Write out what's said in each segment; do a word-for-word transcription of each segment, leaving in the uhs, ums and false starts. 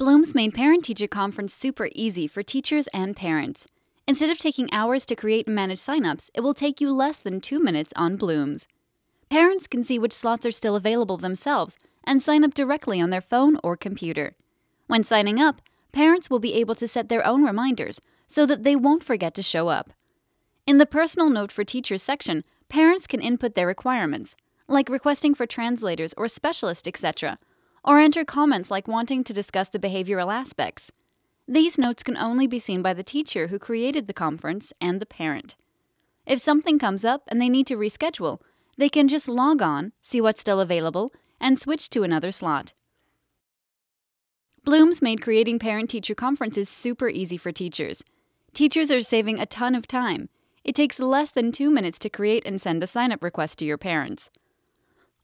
Bloomz made Parent-Teacher Conference super easy for teachers and parents. Instead of taking hours to create and manage signups, it will take you less than two minutes on Bloomz. Parents can see which slots are still available themselves and sign up directly on their phone or computer. When signing up, parents will be able to set their own reminders so that they won't forget to show up. In the Personal Note for Teachers section, parents can input their requirements, like requesting for translators or specialists, et cetera, or enter comments like wanting to discuss the behavioral aspects. These notes can only be seen by the teacher who created the conference and the parent. If something comes up and they need to reschedule, they can just log on, see what's still available, and switch to another slot. Bloomz made creating parent-teacher conferences super easy for teachers. Teachers are saving a ton of time. It takes less than two minutes to create and send a sign-up request to your parents.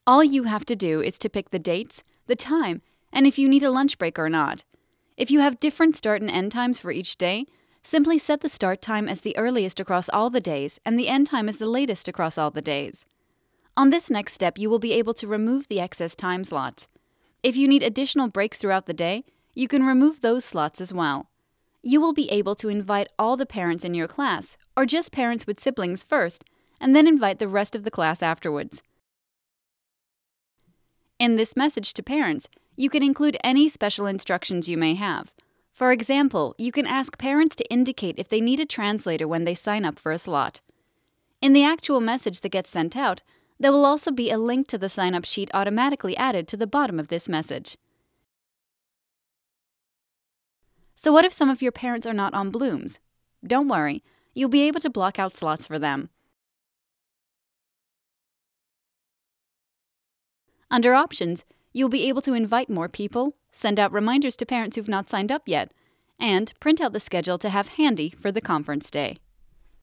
All you have to do is to pick the dates, the time, and if you need a lunch break or not. If you have different start and end times for each day, simply set the start time as the earliest across all the days and the end time as the latest across all the days. On this next step, you will be able to remove the excess time slots. If you need additional breaks throughout the day, you can remove those slots as well. You will be able to invite all the parents in your class, or just parents with siblings first, and then invite the rest of the class afterwards. In this message to parents, you can include any special instructions you may have. For example, you can ask parents to indicate if they need a translator when they sign up for a slot. In the actual message that gets sent out, there will also be a link to the sign-up sheet automatically added to the bottom of this message. So what if some of your parents are not on Bloomz? Don't worry, you'll be able to block out slots for them. Under Options, you'll be able to invite more people, send out reminders to parents who've not signed up yet, and print out the schedule to have handy for the conference day.